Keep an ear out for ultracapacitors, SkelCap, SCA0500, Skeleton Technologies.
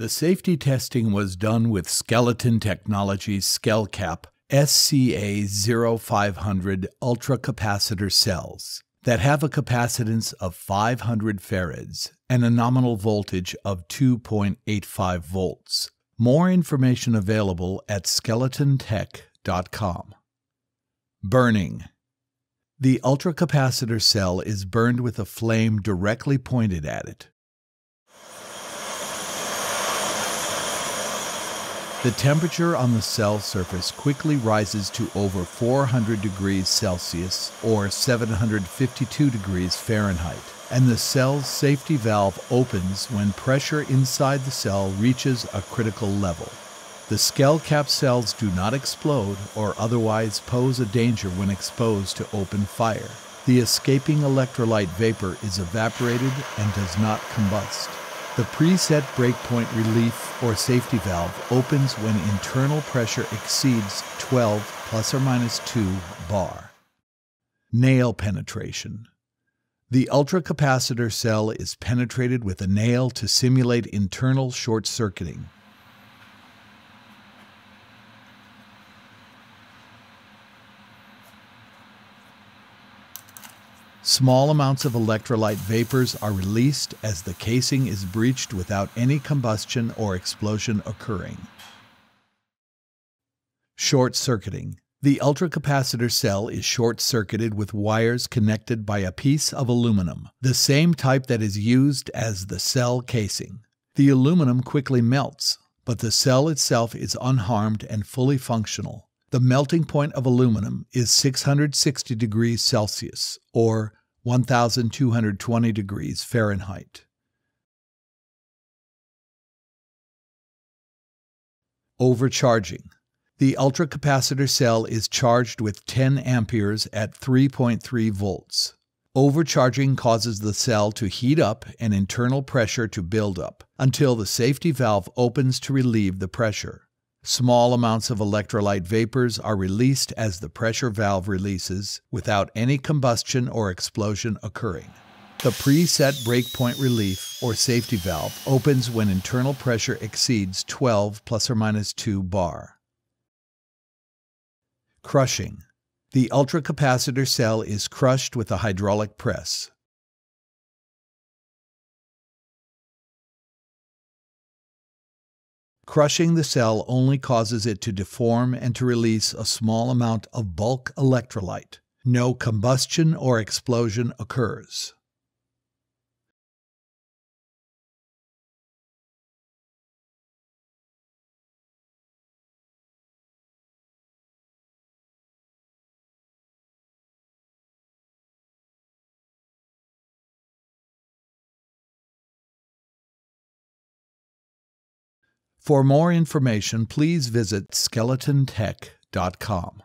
The safety testing was done with Skeleton Technologies SkelCap SCA0500 ultracapacitor cells that have a capacitance of 500 farads and a nominal voltage of 2.85 volts. More information available at skeletontech.com. Burning. The ultracapacitor cell is burned with a flame directly pointed at it. The temperature on the cell surface quickly rises to over 400 degrees Celsius or 752 degrees Fahrenheit, and the cell's safety valve opens when pressure inside the cell reaches a critical level. The SkelCap cells do not explode or otherwise pose a danger when exposed to open fire. The escaping electrolyte vapor is evaporated and does not combust. The preset breakpoint relief or safety valve opens when internal pressure exceeds 12 plus or minus 2 bar. Nail penetration. The ultracapacitor cell is penetrated with a nail to simulate internal short circuiting. Small amounts of electrolyte vapors are released as the casing is breached without any combustion or explosion occurring. Short circuiting. The ultracapacitor cell is short-circuited with wires connected by a piece of aluminum, the same type that is used as the cell casing. The aluminum quickly melts, but the cell itself is unharmed and fully functional. The melting point of aluminum is 660 degrees Celsius, or 1220 degrees Fahrenheit. Overcharging. The ultracapacitor cell is charged with 10 amperes at 3.3 volts. Overcharging causes the cell to heat up and internal pressure to build up until the safety valve opens to relieve the pressure. Small amounts of electrolyte vapors are released as the pressure valve releases without any combustion or explosion occurring. The preset breakpoint relief or safety valve opens when internal pressure exceeds 12 plus or minus 2 bar. Crushing. The ultracapacitor cell is crushed with a hydraulic press. Crushing the cell only causes it to deform and to release a small amount of bulk electrolyte. No combustion or explosion occurs. For more information, please visit SkeletonTech.com.